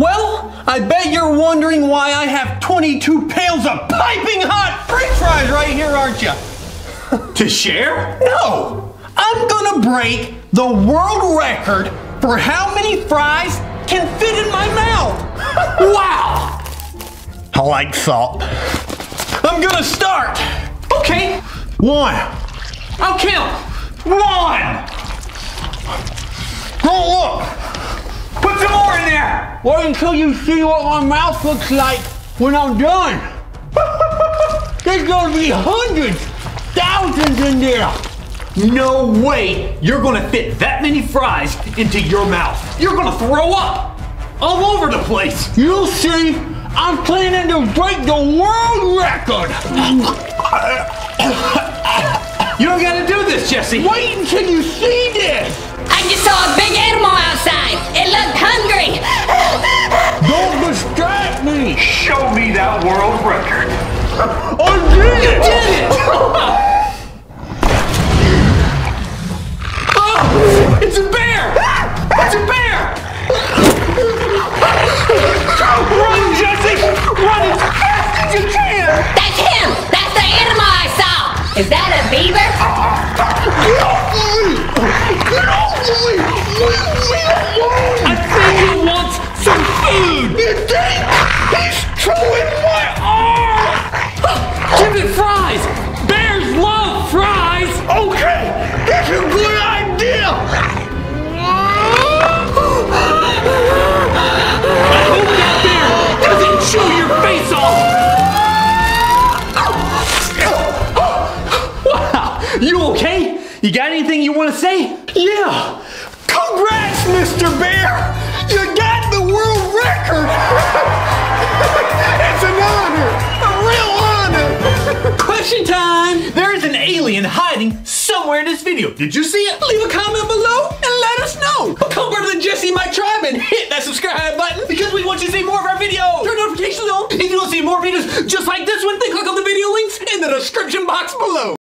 Well, I bet you're wondering why I have 22 pails of piping hot french fries right here, aren't you? To share? No! I'm gonna break the world record for how many fries can fit in my mouth! Wow! I like salt. I'm gonna start! Okay! One. I'll count. One! Don't look! Put some more in there! Wait until you see what my mouth looks like when I'm done. There's gonna be hundreds, thousands in there! No way you're gonna fit that many fries into your mouth. You're gonna throw up all over the place. You'll see, I'm planning to break the world record. You don't gotta do this, Jesse. Wait until you see this. I just saw a big animal outside. It looked hungry. Don't distract me. Show me that world record. I did it. You did it. It's a bear! It's a bear! Run, Jesse! Run as fast as you can! That's him! That's the animal I saw! Is that a beaver? I think he wants some food! You think? He's chewing my arm! Give it fries! Bears love fries! Okay! That's a good idea! I hope that bear doesn't chew your face off! Wow! You okay? You got anything you want to say? Yeah! Congrats, Mr. Bear! You got the world record! It's an honor! A real honor! Question time! There is an alien hiding somewhere in this video. Did you see it? Leave a comment below and let us know. Become part of the Jesse My Tribe and hit that subscribe button because we want you to see more of our videos. Turn notifications on. If you want to see more videos just like this one, then click on the video links in the description box below.